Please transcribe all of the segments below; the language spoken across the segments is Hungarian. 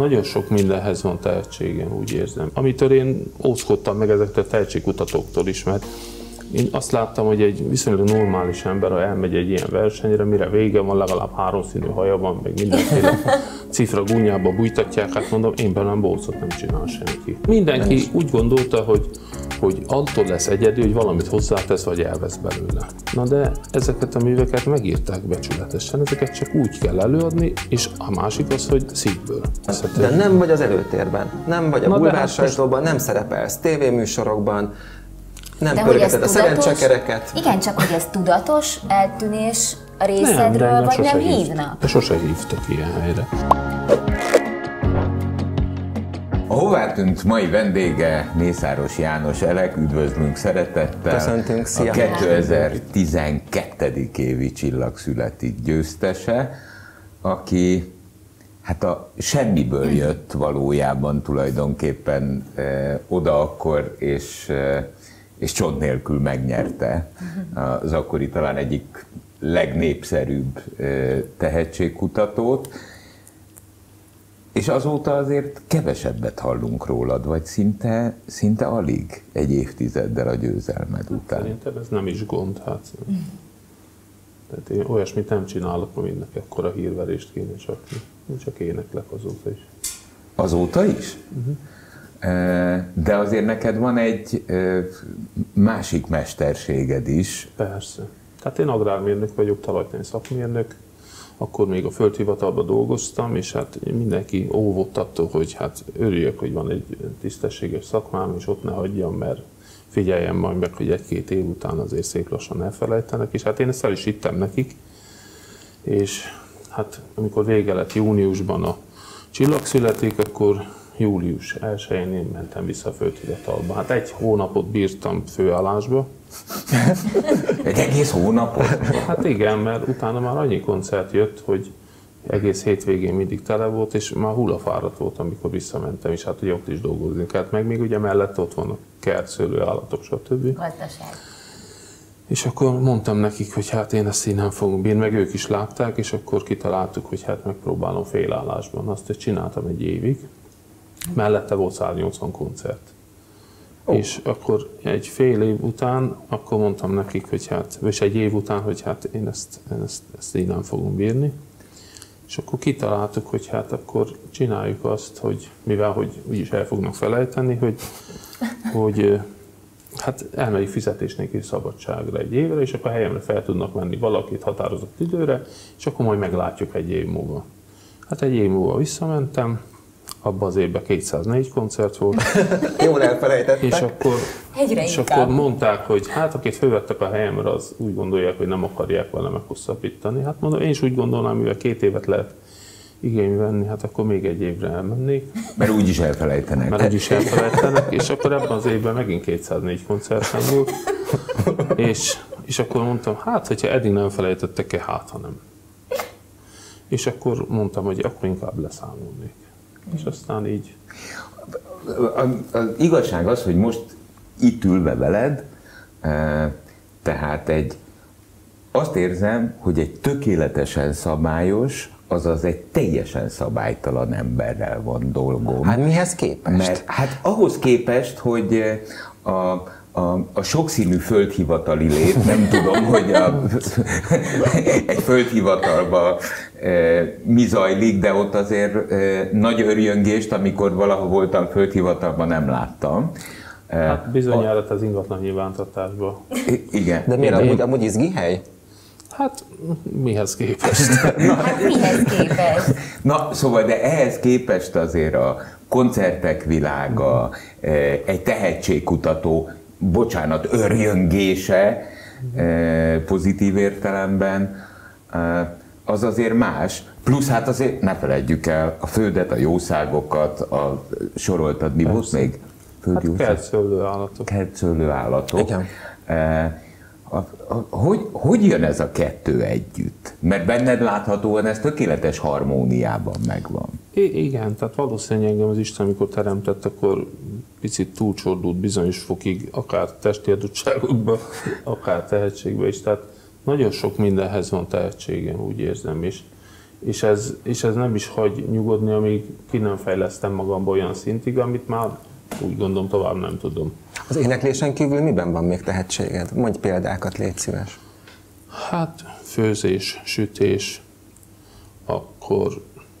Nagyon sok mindenhez van tehetségem, úgy érzem. Amitől én óckodtam meg ezektől a tehetségkutatóktól is, mert én azt láttam, hogy egy viszonylag normális ember, ha elmegy egy ilyen versenyre, mire vége van, legalább háromszínű haja van, meg mindenféle cifra gúnyába bújtatják, hát mondom, én belem bolcot nem csinál senki. Mindenki úgy gondolta, hogy attól lesz egyedül, hogy valamit hozzátesz, vagy elvesz belőle. Na de ezeket a műveket megírták becsületesen, ezeket csak úgy kell előadni, és a másik az, hogy szívből. De nem vagy az előtérben, nem vagy a bulvársajtóban, nem szerepelsz tévéműsorokban, nem pörgeted a szerencsekereket. Igen, csak hogy ez tudatos eltűnés a részedről, nem, vagy nem hívnak? De sose hívtak ilyen helyre. A Hová Tűnt mai vendége Mészáros János Elek, üdvözlünk szeretettel. Köszöntünk, szia! A 2012. évi Csillag születik győztese, aki hát a semmiből jött valójában tulajdonképpen oda akkor, és csont nélkül megnyerte az akkori talán egyik legnépszerűbb tehetségkutatót, és azóta azért kevesebbet hallunk rólad, vagy szinte alig egy évtizeddel a győzelmed után. Szerintem ez nem is gond, hát. Tehát én olyasmit nem csinálok, aminek ekkora hírverést kéne csapni. Én csak éneklek azóta is. Azóta is? De azért neked van egy másik mesterséged is. Persze. Tehát én agrármérnök vagyok, talajtani szakmérnök. Akkor még a földhivatalban dolgoztam, és hát mindenki óvott attól, hogy hát örüljök, hogy van egy tisztességes szakmám, és ott ne hagyjam, mert figyeljem majd meg, hogy egy-két év után azért szép lassan elfelejtenek, és hát én ezt el is hittem nekik. És hát amikor vége lett júniusban a Csillag születik, akkor július 1-én én mentem vissza a földhivatalba. Hát egy hónapot bírtam főállásba. Egy egész hónapot? Hát igen, mert utána már annyi koncert jött, hogy egész hétvégén mindig tele volt, és már hullafáradt volt, amikor visszamentem, és hát ugye ott is dolgozni kellett. Meg még ugye mellett ott vannak kert, szőlő, állatok, stb. Gazdaság. És akkor mondtam nekik, hogy hát én ezt így nem fogom bírni, meg ők is látták, és akkor kitaláltuk, hogy hát megpróbálom félállásban. Azt csináltam egy évig. Mellette volt 180 koncert. Oh. És akkor egy fél év után, akkor mondtam nekik, hogy hát, és egy év után, hogy hát én ezt így nem fogom bírni. És akkor kitaláltuk, hogy hát akkor csináljuk azt, hogy mivel hogy úgyis el fognak felejteni, hogy hát elmegyük fizetés nélkül szabadságra egy évre, és akkor a helyemre fel tudnak menni valakit határozott időre, és akkor majd meglátjuk egy év múlva. Hát egy év múlva visszamentem. Abban az évben 204 koncert volt. Jól elfelejtettek. És akkor mondták, hogy hát akit fölvettek a helyemre, az úgy gondolják, hogy nem akarják vele meghosszabbítani. Hát mondom, én is úgy gondolnám, mivel 2 évet lehet igénybe venni, hát akkor még egy évre elmennék. Mert úgyis elfelejtenek. Mert úgyis elfelejtenek, és akkor ebben az évben megint 204 koncertem volt. És akkor mondtam, hát hogyha eddig nem felejtettek-e, hát ha nem. És akkor mondtam, hogy akkor inkább leszámolnék. És aztán így. Az igazság az, hogy most itt ülve veled, tehát azt érzem, hogy egy tökéletesen szabályos, azaz egy teljesen szabálytalan emberrel van dolgom. Hát mihez képest? Mert hát ahhoz képest, hogy a sokszínű földhivatali lét, nem tudom, hogy egy földhivatalban mi zajlik, de ott azért nagy örjöngést, amikor valaha voltam földhivatalban, nem láttam. Hát bizonyára az ingatlan nyilvántartásban. Igen. De miért? Amúgy izgi hely? Hát mihez képest? Na, szóval, de ehhez képest azért a koncertek világa, egy tehetségkutató, bocsánat, örjöngése pozitív értelemben, az azért más. Plusz hát azért ne feledjük el a földet, a jószágokat, soroltad, mi volt még? Hát kertszőlő állatok. Kertszőlő állatok. Igen. Hogy jön ez a kettő együtt? Mert benned láthatóan ez tökéletes harmóniában megvan. Igen, tehát valószínűleg engem az Isten, amikor teremtett, akkor picit túlcsordult bizonyos fokig, akár testi adottságokba, akár tehetségbe is. Tehát nagyon sok mindenhez van tehetségem, úgy érzem, és és ez nem is hagy nyugodni, amíg ki nem fejlesztem magamból olyan szintig, amit már úgy gondolom tovább nem tudom. Az éneklésen kívül miben van még tehetséged? Mondj példákat, légy szíves. Hát főzés, sütés, akkor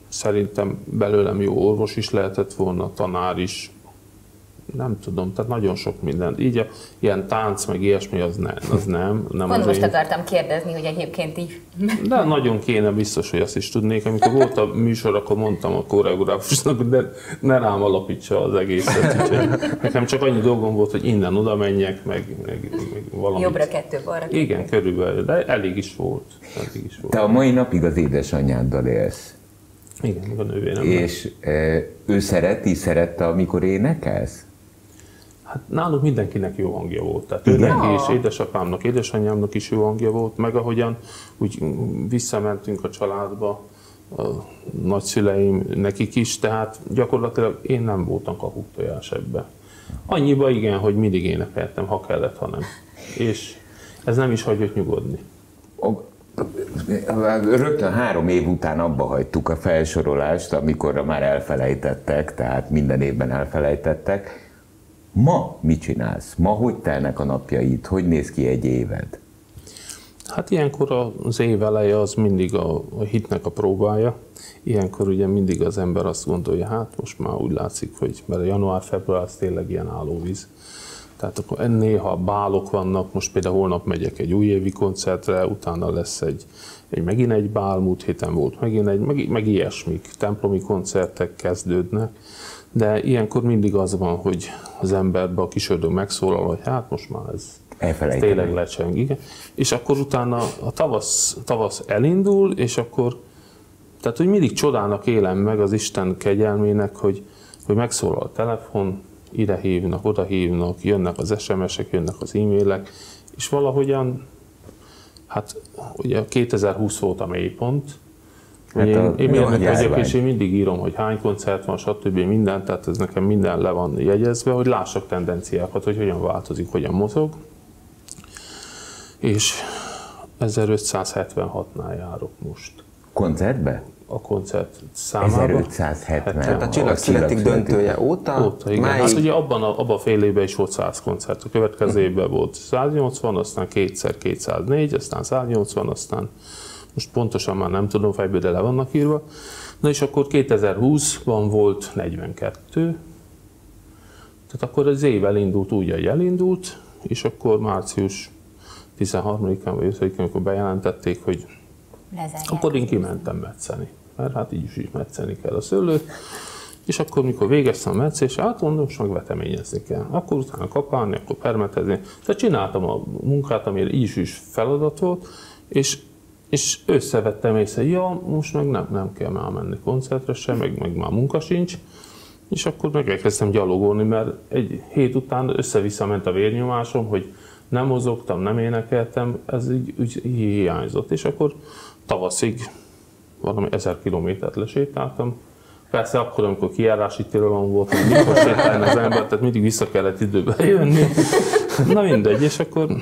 szerintem belőlem jó orvos is lehetett volna, tanár is, nem tudom, tehát nagyon sok mindent. Így ilyen tánc, meg ilyesmi, az nem. Pont most akartam kérdezni, hogy egyébként így. De nagyon kéne, biztos, hogy azt is tudnék. Amikor volt a műsor, akkor mondtam a koreográfusnak, hogy ne rám alapítsa az egészet. Nekem csak annyi dolgom volt, hogy innen oda menjek, meg valamit. Jobbra kettő, balra kettő. Igen, körülbelül, de elég is volt. Te a mai napig az édesanyáddal élsz. Igen, a nővérem. És ő szerette, amikor énekelsz? Hát nálunk mindenkinek jó hangja volt. Tehát neki is, édesapámnak, édesanyámnak is jó hangja volt, meg ahogyan úgy visszamentünk a családba, a nagyszüleim, nekik is, tehát gyakorlatilag én nem voltam kakuktojás ebben. Annyiba igen, hogy mindig énekeltem, ha kellett, ha nem. És ez nem is hagyott nyugodni. Rögtön 3 év után abba hagytuk a felsorolást, amikor már elfelejtettek, tehát minden évben elfelejtettek. Ma mit csinálsz? Ma hogy telnek a napjaid? Hogy néz ki egy éved? Hát ilyenkor az év eleje az mindig a hitnek a próbája. Ilyenkor ugye mindig az ember azt gondolja, hát most már úgy látszik, hogy mert január-február az tényleg ilyen állóvíz. Tehát akkor néha bálok vannak, most például holnap megyek egy újévi koncertre, utána lesz megint egy bál, múlt héten volt megint egy, meg ilyesmik, templomi koncertek kezdődnek, de ilyenkor mindig az van, hogy az emberbe a kisördő megszólal, hogy hát most már ez tényleg lecseng, igen. És akkor utána a tavasz elindul, és akkor, tehát hogy mindig csodának élem meg az Isten kegyelmének, hogy megszólal a telefon, ide hívnak, oda hívnak, jönnek az SMS-ek, jönnek az e-mailek, és valahogyan, hát ugye 2020 volt a mélypont, hát én mérnök vagyok, és én mindig írom, hogy hány koncert van, stb. Minden, tehát ez nekem minden le van jegyezve, hogy lássak tendenciákat, hogy hogyan változik, hogyan mozog, és 1576-nál járok most. Koncertbe? A koncert számába. 1570. Tehát a Csillag születik döntője óta igen. Máig... Hát ugye abban a fél évben is volt 100 koncert. A következő évben volt 180, aztán kétszer 204, aztán 180, aztán most pontosan már nem tudom, fejből, de le vannak írva. Na és akkor 2020-ban volt 42. Tehát akkor az év elindult úgy, ahogy elindult, és akkor március 13-án vagy 5-én, amikor bejelentették, hogy lezárják. Akkor én kimentem metszeni, mert hát így is metszeni kell a szőlőt, és akkor mikor végeztem a metszés, átmondom, és meg veteményezni kell. Akkor utána kapálni, akkor permetezni. Tehát csináltam a munkát, amire így is feladat volt, és összevettem észre, ja, most meg nem kell már menni koncertre sem, meg már munka sincs, és akkor meg elkezdtem gyalogolni, mert egy hét után össze-vissza ment a vérnyomásom, hogy nem mozogtam, nem énekeltem, ez így hiányzott, és akkor tavaszig valami 1000 kilométert lesétáltam. Persze akkor, amikor kijárási tilalom volt, hogy mikor sétálni az ember, tehát mindig vissza kellett időben jönni. Na mindegy, és akkor...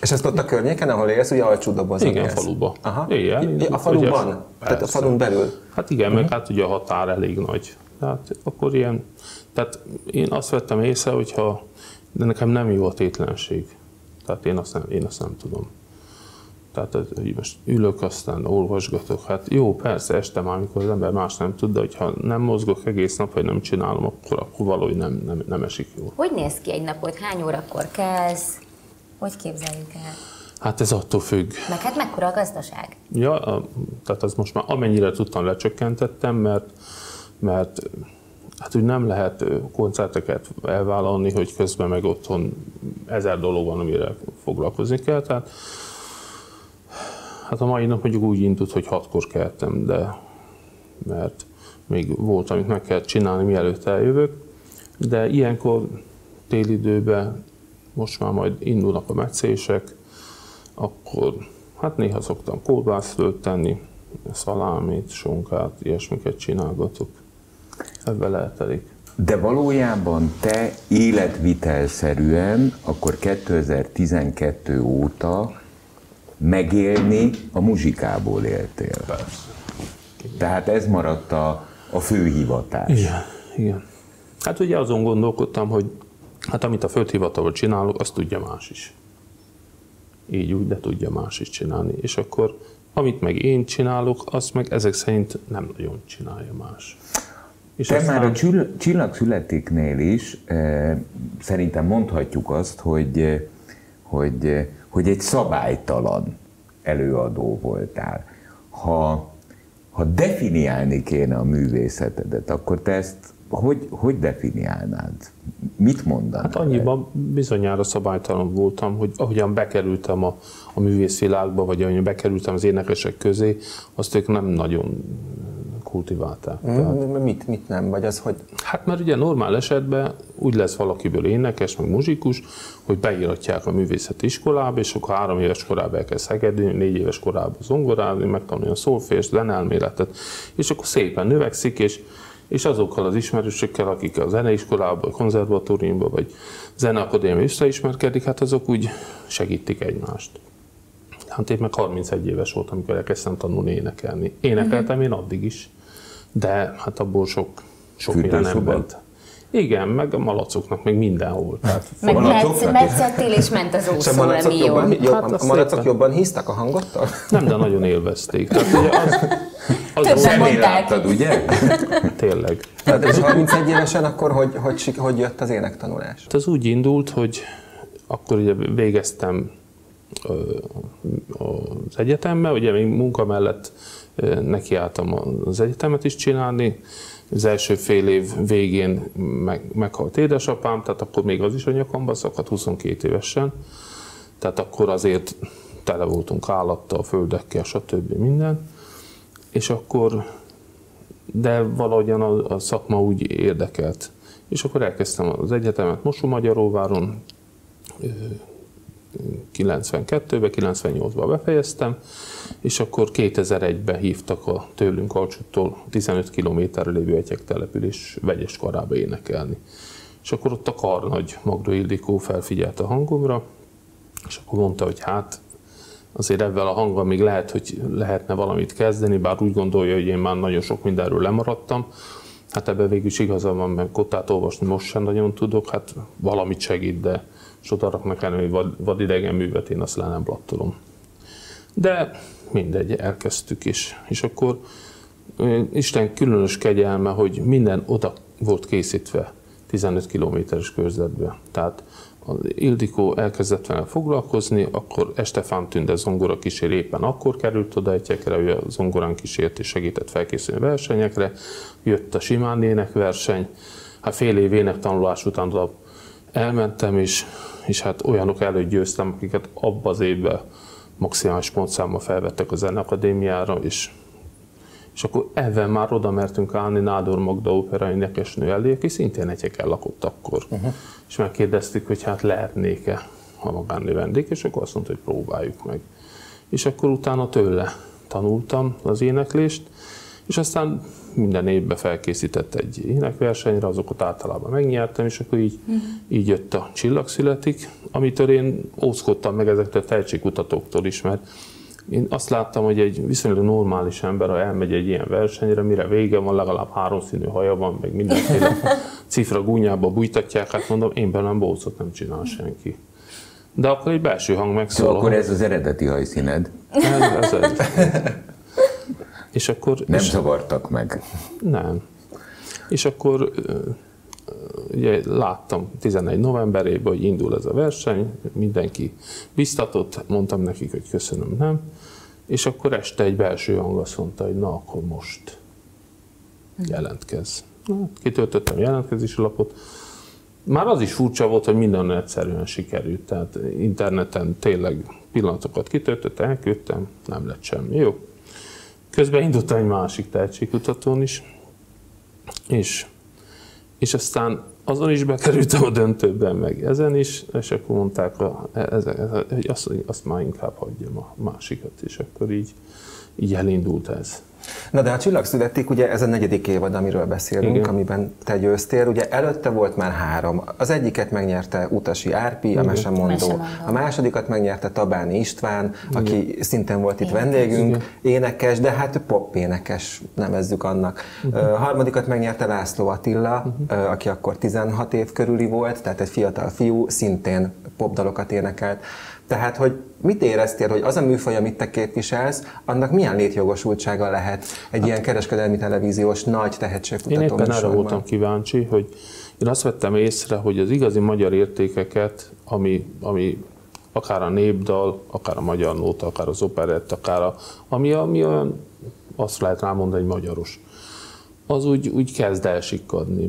És ezt ott a környéken, ahol élsz, ugye Alcsútdobozon élsz? Igen, faluba. Aha. Igen, a faluban? Ugye, tehát a falun belül? Hát igen, meg hát ugye a határ elég nagy. Tehát akkor ilyen... Tehát én azt vettem észre, hogyha... De nekem nem jó a tétlenség. Tehát én azt nem tudom. Tehát, hogy most ülök, aztán olvasgatok, hát jó, persze, este már, amikor az ember más nem tud, de hogyha nem mozgok egész nap, vagy nem csinálom, akkor valahogy nem esik jól. Hogy néz ki egy napot? Hány órakor kelsz? Hogy képzeljük el? Hát ez attól függ. Meg hát mekkora a gazdaság? Ja, tehát az most már amennyire tudtam lecsökkentettem, mert hát úgy nem lehet koncerteket elvállalni, hogy közben meg otthon 1000 dolog van, amire foglalkozni kell. Tehát hát a mai nap mondjuk úgy indult, hogy 6-kor keltem, de mert még volt, amit meg kell csinálni, mielőtt eljövök. De ilyenkor télidőben most már majd indulnak a metszések, akkor hát néha szoktam kolbászlőt tenni, szalámit, sonkát, ilyesmiket csinálgatok. Ebben eltelik. De valójában te életvitelszerűen akkor 2012 óta megélni a muzsikából éltél. Persze. Tehát ez maradt a fő hivatás. Igen, igen. Hát ugye azon gondolkodtam, hogy hát amit a földhivatalban csinálok, azt tudja más is. Így úgy, de tudja más is csinálni. És akkor amit meg én csinálok, azt meg ezek szerint nem nagyon csinálja más. És te aztán... már a Csillag születiknél is szerintem mondhatjuk azt, hogy egy szabálytalan előadó voltál. Ha definiálni kéne a művészetedet, akkor te ezt hogy definiálnád? Mit mondanád? Hát annyiban bizonyára szabálytalan voltam, hogy ahogyan bekerültem a művészvilágba, vagy ahogyan bekerültem az énekesek közé, azt ők nem nagyon kultiválták. Tehát, mit nem? Vagy az, hogy... Hát mert ugye normál esetben úgy lesz valakiből énekes, meg muzsikus, hogy beíratják a művészeti iskolába, és akkor 3 éves korában elkezd hegedülni, 4 éves korában zongorázni, megtanulja a szólfést, zeneelméletet, és akkor szépen növekszik, és azokkal az ismerősökkel, akik a zeneiskolában, vagy konzervatóriumban, vagy zeneakadémiában összeismerkedik, hát azok úgy segítik egymást. Hát én meg 31 éves voltam, amikor elkezdtem tanulni énekelni. Énekeltem én addig is, de hát abból sok minden nem volt. Igen, meg a malacoknak még mindenhol. Tehát meg metszettél és ment az úszó, ami jó. A malacok jobban hisztak a hangottal? Nem, de nagyon élvezték. Többen mondták, ugye? Tényleg. Tehát és 31 évesen akkor hogy jött az énektanulás? Ez úgy indult, hogy akkor ugye végeztem az egyetemmel, ugye még munka mellett nekiálltam az egyetemet is csinálni. Az első fél év végén meghalt édesapám, tehát akkor még az is a nyakamba szakadt, 22 évesen. Tehát akkor azért tele voltunk állattal, földekkel, stb. Minden. És akkor, de valahogyan a szakma úgy érdekelt. És akkor elkezdtem az egyetemet Mosonmagyaróváron, 92-ben, 98-ban befejeztem, és akkor 2001-ben hívtak a tőlünk Alcsúttól 15 kilométerre lévő Etyek település vegyes karába énekelni. És akkor ott a karnagy Magda Ildikó felfigyelt a hangomra, és akkor mondta, hogy hát azért ebben a hanggal még lehet, hogy lehetne valamit kezdeni, bár úgy gondolja, hogy én már nagyon sok mindenről lemaradtam. Hát ebben végül is igaza van, mert kottát olvasni most sem nagyon tudok, hát valamit segít, de és ott arraknak elő, hogy vadidegen művet én azt le nem blattolom. De mindegy, elkezdtük is. És akkor Isten különös kegyelme, hogy minden oda volt készítve 15 kilométeres körzetben. Tehát az Ildikó elkezdett vele foglalkozni, akkor Estefán Tünde zongora kísér éppen akkor került oda Etyekre, ő a zongorán kísért és segített felkészülni versenyekre. Jött a simán énekverseny, hát fél év énektanulás után elmentem, és hát olyanok előtt győztem, akiket abban az évben maximális pontszámmal felvettek a Zeneakadémiára, és akkor ebben már oda mertünk állni Nádor Magda opera énekesnő elé, aki szintén Etyeken lakott akkor. És megkérdeztük, hogy hát lehetnék-e a magánő vendég, és akkor azt mondta, hogy próbáljuk meg. És akkor utána tőle tanultam az éneklést, és aztán minden évben felkészített egy énekversenyre, azokat általában megnyertem, és akkor így jött a Csillag születik, amitől én óckodtam meg ezektől a tehetségkutatóktól is, mert én azt láttam, hogy egy viszonylag normális ember, ha elmegy egy ilyen versenyre, mire vége van, legalább 3 színű haja van, meg mindenféle cifra gúnyába bújtatják, hát mondom, én bennem bócot nem csinál senki. De akkor egy belső hang megszólal. Szóval akkor ez az eredeti hajszíned. Ez. És akkor, nem zavartak meg. Nem. És akkor ugye láttam 11 novemberében, hogy indul ez a verseny, mindenki biztatott, mondtam nekik, hogy köszönöm, nem. És akkor este egy belső hang azt mondta, hogy na, akkor most jelentkezz. Kitöltöttem a jelentkezési lapot. Már az is furcsa volt, hogy minden egyszerűen sikerült. Tehát interneten tényleg pillanatokat kitöltöttem, elküldtem, nem lett semmi. Jó. Közben indultam egy másik tehetségkutatón is, és aztán azon is bekerültem a döntőben, meg ezen is, és akkor mondták, hogy azt már inkább hagyjam a másikat, és akkor így így elindult ez. Na de a Csillag születik, ugye ez a negyedik évad, amiről beszélünk, igen, amiben te győztél. Ugye előtte volt már három. Az egyiket megnyerte Utasi Árpi, igen, a mesemondó. A másodikat megnyerte Tabáni István, igen, aki szintén volt itt énekes, vendégünk, igen, énekes, de hát pop énekes, nevezzük annak. A harmadikat megnyerte László Attila, aki akkor 16 év körüli volt, tehát egy fiatal fiú, szintén popdalokat énekelt. Tehát, hogy mit éreztél, hogy az a műfaj, amit te képviselsz, annak milyen létjogosultsága lehet egy hát, ilyen kereskedelmi televíziós nagy tehetségkutató műsorban? Én éppen arra voltam kíváncsi, hogy én azt vettem észre, hogy az igazi magyar értékeket, ami akár a népdal, akár a magyar nóta, akár az operett, akár ami olyan, azt lehet rámondani, hogy magyaros, az úgy kezd elsikkadni,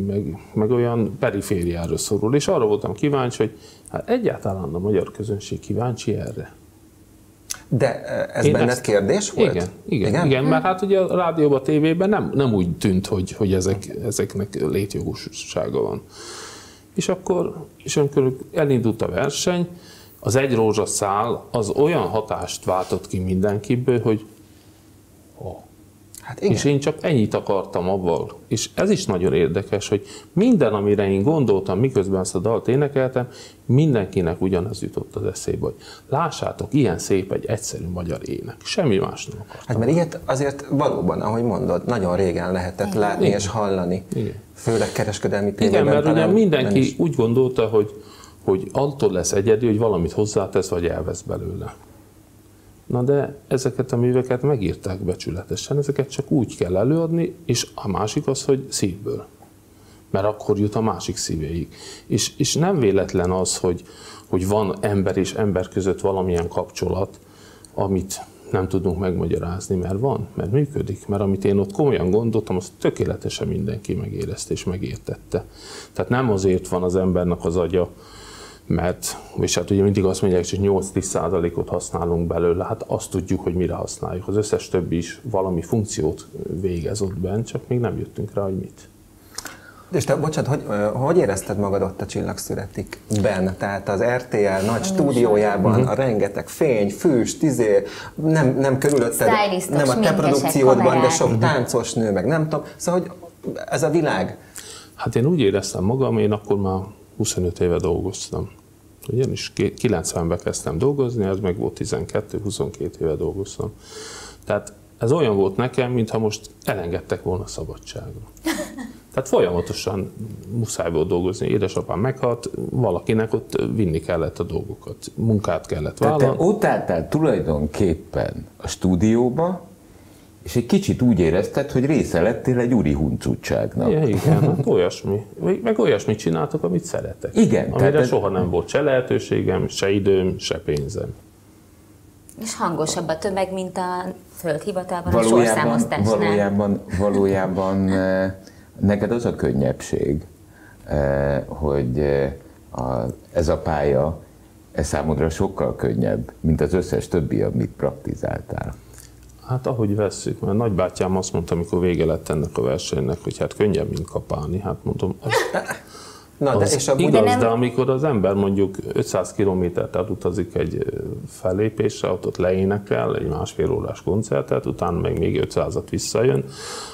meg olyan perifériára szorul. És arra voltam kíváncsi, hogy hát egyáltalán a magyar közönség kíváncsi erre. De ez benned kérdés volt? Igen, mert hát ugye a rádióban, a tévében nem úgy tűnt, hogy ezeknek létjogosultsága van. És amikor elindult a verseny, az egy rózsaszál az olyan hatást váltott ki mindenkiből, hogy hát és én csak ennyit akartam abban. És ez is nagyon érdekes, hogy minden, amire én gondoltam, miközben ezt a dalt énekeltem, mindenkinek ugyanaz jutott az eszébe, hogy lássátok, ilyen szép egy egyszerű magyar ének. Semmi más nem akartam. Hát mert ilyet azért valóban, ahogy mondod, nagyon régen lehetett látni, igen, és hallani. Igen. Főleg kereskedelmi tévében. Igen, mert ugye mindenki úgy gondolta, hogy attól lesz egyedi, hogy valamit hozzátesz, vagy elvesz belőle. Na de ezeket a műveket megírták becsületesen, ezeket csak úgy kell előadni, és a másik az, hogy szívből. Mert akkor jut a másik szívéig. És nem véletlen az, hogy van ember és ember között valamilyen kapcsolat, amit nem tudunk megmagyarázni, mert van, mert működik, mert amit én ott komolyan gondoltam, azt tökéletesen mindenki megérezte és megértette. Tehát nem azért van az embernek az agya, mert, és hát ugye mindig azt mondják, hogy 8-10%-ot használunk belőle, hát azt tudjuk, hogy mire használjuk. Az összes többi is valami funkciót végez ott benn, csak még nem jöttünk rá, hogy mit. És te, bocsánat, hogy érezted magad ott a Csillag születikben? Tehát az RTL nagy stúdiójában, a rengeteg fény, füst, nem körülötted, nem a te produkciódban, de sok táncos nő, meg nem tudom. Szóval, hogy ez a világ? Hát én úgy éreztem magam, én akkor már 25 éve dolgoztam. Ugyanis 90-ben kezdtem dolgozni, ez meg volt 12-22 éve dolgoztam. Tehát ez olyan volt nekem, mintha most elengedtek volna szabadságra. Tehát folyamatosan muszáj volt dolgozni. Édesapám meghalt, valakinek ott vinni kellett a dolgokat, munkát kellett vállalni. Tehát te ott álltál tulajdonképpen a stúdióba, és egy kicsit úgy érezted, hogy része lettél egy úri huncutságnak. Ja, igen, hát olyasmi. Meg olyasmit csináltak, amit szeretek. Igen. Amire soha nem volt se lehetőségem, se időm, se pénzem. És hangosabb a tömeg, mint a földhivatalban, a sorszámosztásnál. Valójában neked az a könnyebbség, hogy ez a pálya számodra sokkal könnyebb, mint az összes többi, amit praktizáltál. Hát ahogy vesszük, mert nagybátyám azt mondta, amikor vége lett ennek a versenynek, hogy hát könnyebb, mint kapálni. Hát mondom, de amikor az ember mondjuk 500 kilométert utazik egy fellépésre, ott leénekel egy másfél órás koncertet, utána meg még 500-at visszajön,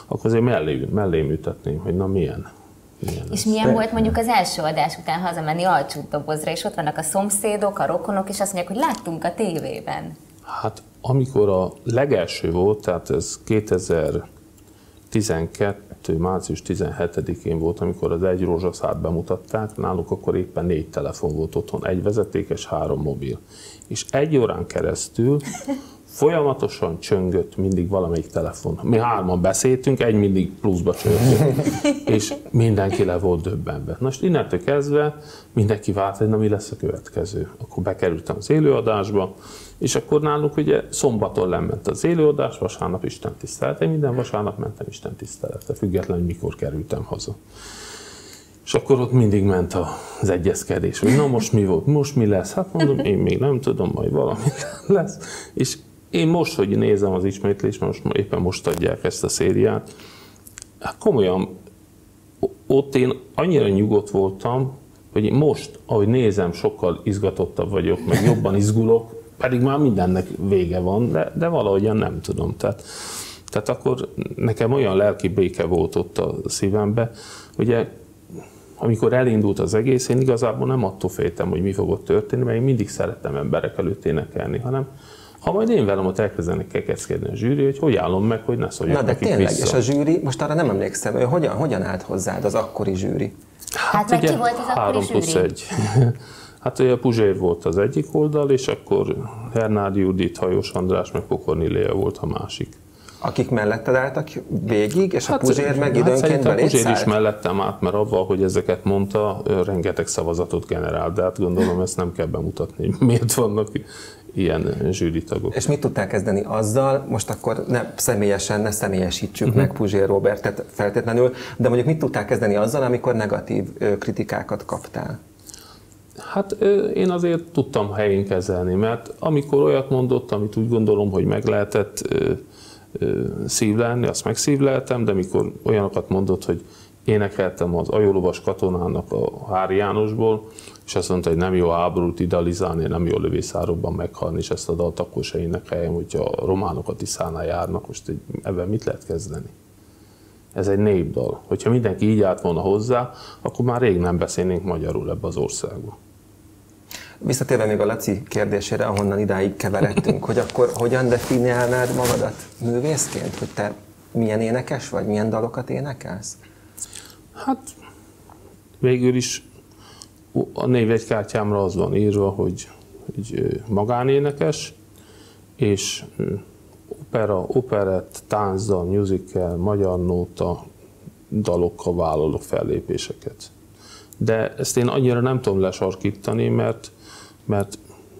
akkor azért mellém ütetném, hogy na milyen. És milyen volt mondjuk az első adás után hazamenni Alcsútdobozra, és ott vannak a szomszédok, a rokonok, és azt mondják, hogy láttunk a tévében. Hát amikor a legelső volt, tehát ez 2012. március 17-én volt, amikor az Egy rózsaszát bemutatták, náluk akkor éppen 4 telefon volt otthon, egy vezetékes, 3 mobil. És 1 órán keresztül folyamatosan csöngött mindig valamelyik telefon. Mi 3-an beszéltünk, egy mindig pluszba csöngött. És mindenki le volt döbbenve. Na most innentől kezdve mindenki várt, hogy na mi lesz a következő. Akkor bekerültem az élőadásba, és akkor nálunk ugye szombaton lement az élőadás, vasárnap istentisztelete, minden vasárnap mentem istentiszteletre, függetlenül, hogy mikor kerültem haza. És akkor ott mindig ment az egyezkedés, hogy na most mi volt, most mi lesz, hát mondom, én még nem tudom, majd valami lesz. És én most, hogy nézem az ismétlést, most éppen most adják ezt a szériát, hát komolyan, ott én annyira nyugodt voltam, hogy most, ahogy nézem, sokkal izgatottabb vagyok, meg jobban izgulok, Pedig már mindennek vége van, de valahogyan nem tudom. Tehát akkor nekem olyan lelki béke volt ott a szívembe, ugye amikor elindult az egész, én igazából nem attól féltem, hogy mi fogott történni, mert én mindig szerettem emberek előtt énekelni, hanem ha majd én velem ott elkezdenek kekeckedni a zsűri, hogy állom meg, hogy ne szóljak nekik vissza. Na de tényleg, és a zsűri, most arra nem emlékszem, hogy hogyan állt hozzád az akkori zsűri? Hát meg ki volt az akkori zsűri? 3+1. Hát ugye Puzsér volt az egyik oldal, és akkor Hernádi Judit, Hajós András, meg Pokorny Lia volt a másik. Akik melletted álltak végig, és hát a Puzsér meg időnként belé szállt. Puzsér is mellettem állt, mert avval, hogy ezeket mondta, rengeteg szavazatot generált, de hát gondolom ezt nem kell bemutatni, miért vannak ilyen zsűritagok. És mit tudtál kezdeni azzal, most akkor ne személyesítsük meg Puzsér Róbertet feltétlenül, de mondjuk mit tudtál kezdeni azzal, amikor negatív kritikákat kaptál? Hát én azért tudtam helyén kezelni, mert amikor olyat mondott, amit úgy gondolom, hogy meg lehetett szívlelni, azt megszívleltem, de mikor olyanokat mondott, hogy énekeltem az ajólovas katonának a Hári Jánosból, és azt mondta, hogy nem jó háborút idealizálni, nem jó lövészárokban meghalni, és ezt a dalt akkor se énekeljem, hogyha a románok a Tiszánál járnak, most ebben mit lehet kezdeni? Ez egy népdal. Hogyha mindenki így állt volna hozzá, akkor már rég nem beszélnénk magyarul ebbe az országba. Visszatérve még a Laci kérdésére, ahonnan idáig keveredtünk, hogy akkor hogyan definiálnád magadat művészként? Hogy te milyen énekes vagy, milyen dalokat énekelsz? Hát végül is a névjegykártyámra az van írva, hogy magánénekes, és operett, táncdal, musical, magyar nóta dalokkal vállalok fellépéseket. De ezt én annyira nem tudom lesarkítani, mert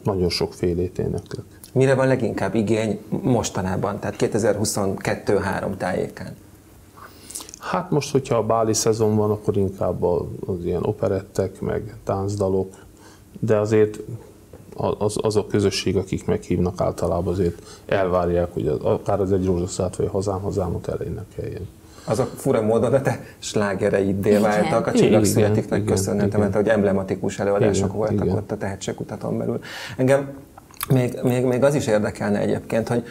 nagyon sokfélét éneklek. Mire van leginkább igény mostanában, tehát 2022-3 tájékán? Hát most, hogyha a báli szezon van, akkor inkább az ilyen operettek, meg táncdalok, de azért az a közösség, akik meghívnak általában, azért elvárják, hogy akár az Egy rózsaszát, vagy a Hazám-hazámot elénekeljen. Az a fura módon a te slágereiddé váltak, a Csillag születiknek köszönhetem, hogy emblematikus előadások voltak ott a tehetségkutaton belül. Engem még az is érdekelne egyébként, hogy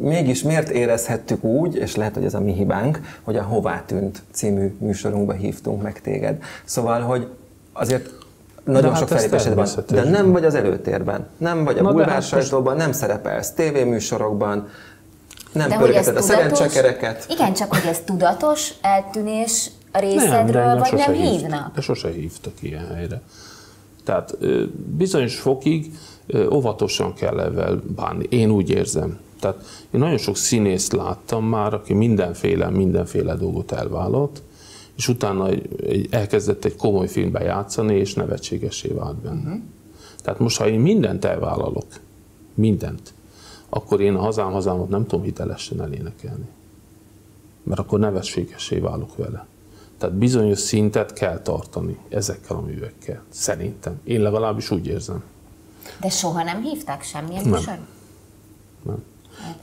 mégis miért érezhettük úgy, és lehet, hogy ez a mi hibánk, hogy a Hová Tűnt című műsorunkba hívtunk meg téged. Szóval, hogy azért nagyon sok felépésed van, de nem vagy az előtérben, nem vagy a bulvársajtóban, nem szerepelsz tévéműsorokban, nem pörgeted a szerencsekereket. Igen, csak hogy ez tudatos eltűnés a részedről, vagy nem hívnak? De sose hívtak ilyen helyre. Tehát bizonyos fokig óvatosan kell ezzel bánni. Én úgy érzem. Tehát én nagyon sok színészt láttam már, aki mindenféle dolgot elvállalt, és utána elkezdett egy komoly filmbe játszani, és nevetségesé vált benne. Tehát most, ha én mindent elvállalok, mindent, akkor én a Hazám-hazámot nem tudom hitelesen elénekelni. Mert akkor nevetségesé válok vele. Tehát bizonyos szintet kell tartani ezekkel a művekkel. Szerintem. Én legalábbis úgy érzem. De soha nem hívták semmilyen műsorban? Nem.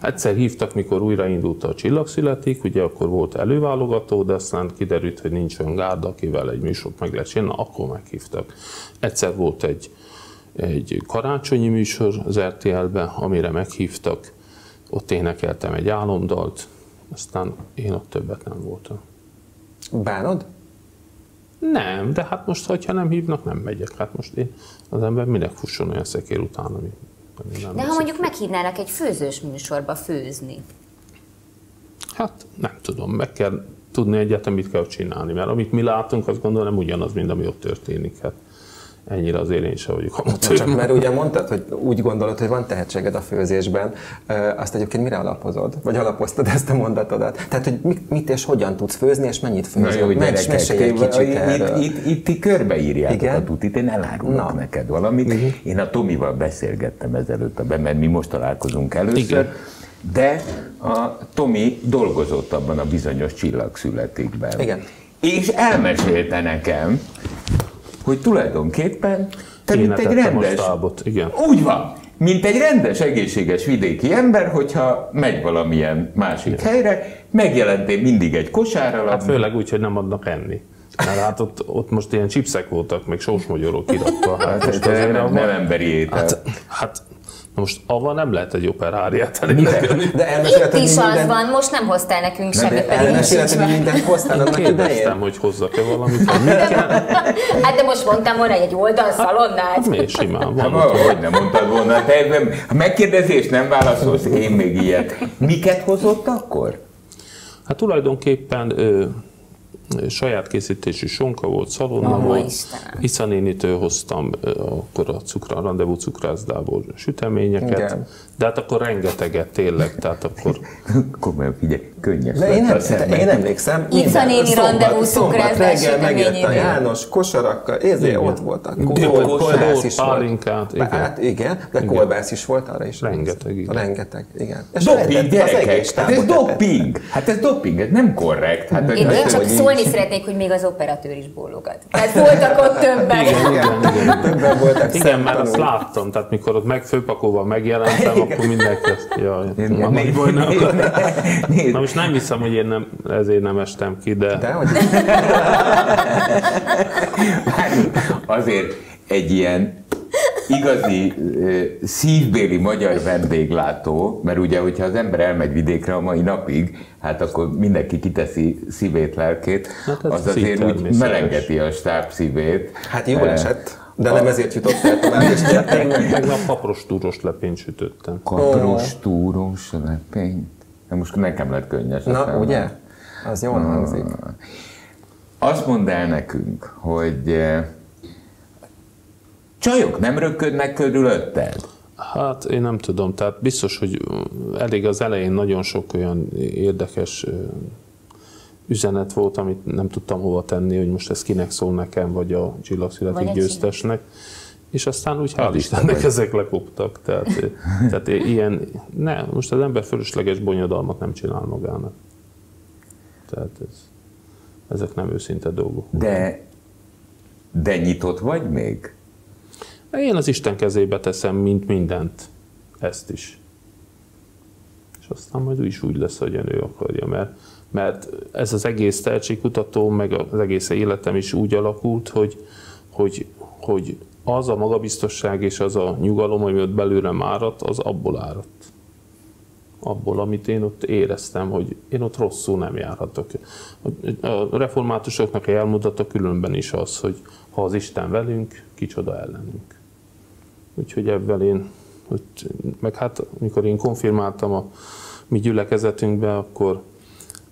Egyszer hívtak, mikor újraindult a Csillag születik, ugye akkor volt előválogató, de aztán kiderült, hogy nincs olyan gárda, akivel egy műsort meg lehet csinálni, akkor meghívtak. Egyszer volt egy karácsonyi műsor az RTL-be, amire meghívtak, ott énekeltem egy álomdalt, aztán én ott többet nem voltam. Bánod? Nem, de hát most, hogyha nem hívnak, nem megyek. Hát most én, az ember minek fusson olyan szekér után, ami nem. De ha mondjuk meghívnának egy főzős műsorba főzni? Hát nem tudom, meg kell tudni egyetem, mit kell csinálni, mert amit mi látunk, azt gondolom nem ugyanaz, mint ami ott történik. Hát ennyire azért én sem vagyok amatőr. Csak mert ugye mondtad, hogy úgy gondolod, hogy van tehetséged a főzésben, azt egyébként mire alapozod? Vagy alapoztad ezt a mondatodat? Tehát, hogy mit és hogyan tudsz főzni, és mennyit főzni? Na jó, gyerekek, itt ti körbeírjátok a tutit, én elárulok neked valamit. Én a Tomival beszélgettem ezelőtt, mert mi most találkozunk először, de a Tomi dolgozott abban a bizonyos Csillag születikben. Igen. És elmesélte nekem, hogy tulajdonképpen te mint egy rendes, úgy van, mint egy rendes, egészséges vidéki ember, hogyha megy valamilyen másik helyre, megjelentél mindig egy kosárral. Hát főleg úgy, hogy nem adnak enni. Mert hát ott most ilyen chipsek voltak, meg sósmagyorok kirakva. Hát ez nem emberi étel. Hát Na most avval nem lehet egy operáriát elindítani. Itt is minden... az van, most nem hoztál nekünk semmit. Elmeséltem, hogy mindent hoztál, annak kérdeztem, hogy hozzak-e valamit. Hát de most mondtam volna egy oldalszalonnál. Hát miért simán van. Hogy nem mondtad volna. Ha megkérdezés nem válaszolsz, én még ilyet. Miket hozott akkor? Hát tulajdonképpen saját készítésű sonka volt, szalonna volt, Isza nénitől hoztam akkor a rendezvú cukrászdából süteményeket, igen. De hát akkor rengeteget tényleg, tehát akkor... Komolyan figyelj, könnyek. De én emlékszem, Isza néni rendezvú cukrászdás süteményével. János kosarakkal, ezért ott voltak. Kolbász is pálinkát, volt. Hát igen, de kolbász is volt arra is. Rengeteg, igen. Rengeteg, igen. Doping, gyerekek, ez doping. Hát ez doping, ez nem korrekt. Én csak szólni szeretnék, hogy még az operatőr is bólogat. Tehát voltak ott többen. Igen, többen voltak. Igen, már azt láttam, tehát mikor ott megfőpakolva megjelentem, akkor mindenki ezt, jaj, vannak bolynak. Na most nem hiszem, hogy én nem, ezért nem estem ki, de... Dehogy. Azért egy ilyen igazi szívbéli magyar vendéglátó, mert ugye, hogyha az ember elmegy vidékre a mai napig, hát akkor mindenki kiteszi szívét, lelkét, hát az azért úgy melengeti a stáb szívét. Hát jól esett. De nem ezért jutott el tovább, és tegnap kaprostúros lepényt sütöttem. Kaprostúros lepényt? De most nekem lett könnyes. Na, ugye? Az jól hangzik. Azt mondd el nekünk, hogy csajok nem rökködnek körülötted? Hát én nem tudom, tehát biztos, hogy elég az elején nagyon sok olyan érdekes üzenet volt, amit nem tudtam hova tenni, hogy most ez kinek szól nekem, vagy a Csillag születik győztesnek. És aztán úgy hál' Istennek ezek lekoptak. Tehát ilyen, most az ember fölösleges bonyodalmat nem csinál magának. Tehát ezek nem őszinte dolgok. De nyitott vagy még? Én az Isten kezébe teszem, mint mindent, ezt is. És aztán majd is úgy lesz, hogy ő akarja, mert ez az egész tehetségkutató, meg az egész életem is úgy alakult, hogy az a magabiztosság és az a nyugalom, ami ott belőlem áradt, az abból áradt. Abból, amit én ott éreztem, hogy én ott rosszul nem járhatok. A reformátusoknak elmondata különben is az, hogy ha az Isten velünk, kicsoda ellenünk. Úgyhogy ebben én, meg hát mikor én konfirmáltam a mi gyülekezetünkbe, akkor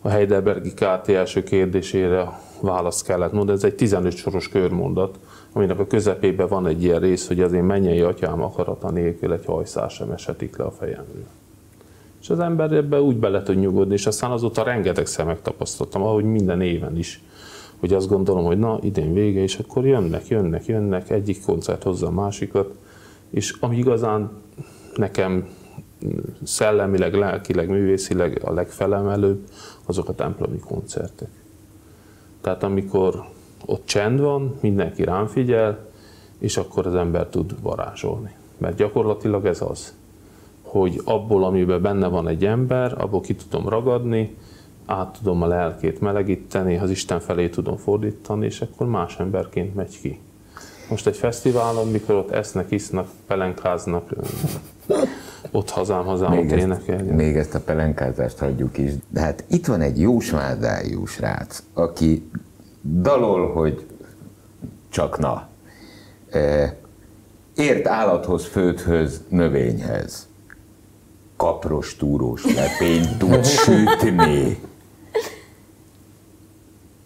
a heidelbergi KT első kérdésére választ kellett mondani. Ez egy 15 soros körmondat, aminek a közepében van egy ilyen rész, hogy az én mennyei atyám akarata nélkül egy hajszál sem esetik le a fejemről. És az ember ebbe úgy bele tud nyugodni, és aztán azóta rengetegszer megtapasztaltam, ahogy minden éven is, hogy azt gondolom, hogy na, idén vége, és akkor jönnek, egyik koncert hozza a másikat, és ami igazán nekem szellemileg, lelkileg, művészileg a legfelemelőbb, azok a templomi koncertek. Tehát amikor ott csend van, mindenki rám figyel, és akkor az ember tud varázsolni. Mert gyakorlatilag ez az, hogy abból, amiben benne van egy ember, abból ki tudom ragadni, át tudom a lelkét melegíteni, az Isten felé tudom fordítani, és akkor más emberként megy ki. Most egy fesztiválon, mikor ott esznek, isznak, pelenkáznak, ott hazám énekelni. Még ezt a pelenkázást hagyjuk is. De hát itt van egy jósvázájú srác, aki dalol, hogy csak na. Ért állathoz, földhöz, növényhez. Kaprostúrós lepényt tud sütni.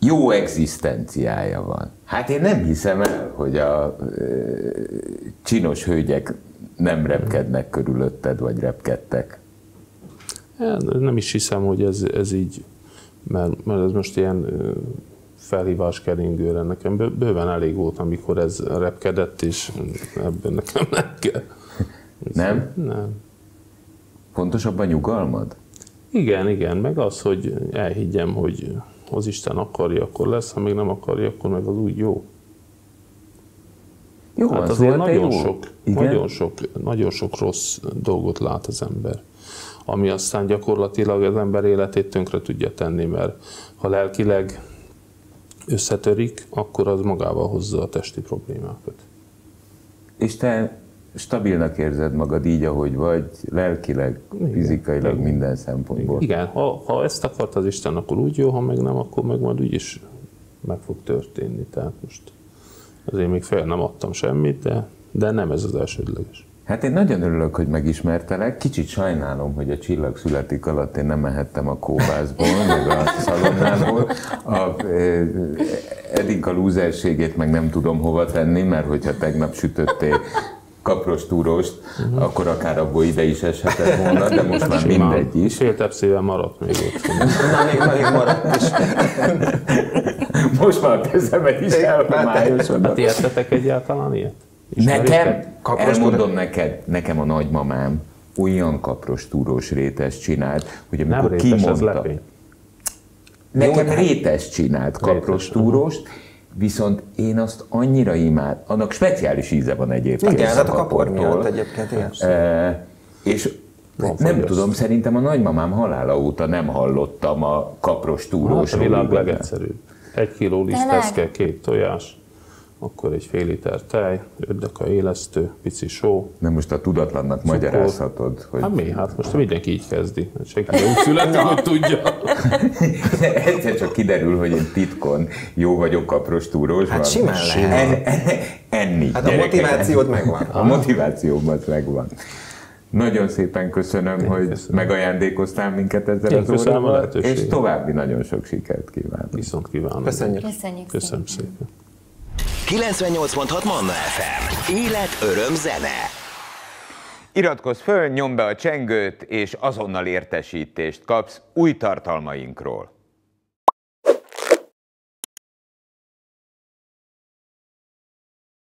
Jó egzisztenciája van. Hát én nem hiszem el, hogy a csinos hölgyek nem repkednek körülötted, vagy repkedtek. Nem is hiszem, hogy ez így, mert ez most ilyen felhívás keringőre. Nekem bőven elég volt, amikor ez repkedett, és ebben nekem nem kell. Nem? Nem. Fontosabb a nyugalmad? Igen, meg az, hogy elhiggyem, hogy az Isten akarja, akkor lesz, ha még nem akarja, akkor meg az úgy jó. Jó, hát azért nagyon sok rossz dolgot lát az ember, ami aztán gyakorlatilag az ember életét tönkre tudja tenni, mert ha lelkileg összetörik, akkor az magával hozza a testi problémákat. És te stabilnak érzed magad így, ahogy vagy, lelkileg, igen, fizikailag, igen, minden szempontból. Igen, ha ezt akart az Isten, akkor úgy jó, ha meg nem, akkor meg majd úgyis meg fog történni. Tehát most azért még fel nem adtam semmit, de nem ez az elsődleges. Hát én nagyon örülök, hogy megismertelek. Kicsit sajnálom, hogy a Csillag születik alatt én nem mehettem a kóvászból, meg a szalonnából. Eddig a lúzerségét meg nem tudom hova tenni, mert hogyha tegnap sütöttél kaprostúrost, akkor akár abból ide is eshetett volna, de most már mindegy is. Fél tepszével maradt még ott. Na, még maradt is. Most már a kezemet is elmályosodat. Hát értetek egyáltalán ilyet? Nekem, elmondom neked, nekem a nagymamám olyan kaprostúrós rétest csinált, hogy amikor rétes, kimondta. Nekem rétest csinált kaprostúrost, viszont én azt annyira imádom. Annak speciális íze van egyébként. Igen, hát a kapor miatt egyébként. És nem tudom, szerintem a nagymamám halála óta nem hallottam a kaprostúrós. Hát a világ legegyszerűbb. 1 kiló liszteszke, 2 tojás. Akkor egy fél liter tej, 5 deka élesztő, pici só. Nem most a tudatlannak cukor. Magyarázhatod, hogy... Hát mi? Hát most mindenki így kezdi. Senki úgy születik, hogy tudja. Egyszer csak kiderül, hogy én titkon jó vagyok kaprostúrós. Hát simán lehet. Enni. Hát a motivációd megvan. A motivációm az megvan. Nagyon szépen köszönöm, hogy megajándékoztál minket ezzel az órával. És további nagyon sok sikert kívánok. Viszont kívánok. Köszönjük szépen. 98.6 Manna FM. Élet, öröm, zene. Iratkozz föl, nyomd be a csengőt, és azonnal értesítést kapsz új tartalmainkról.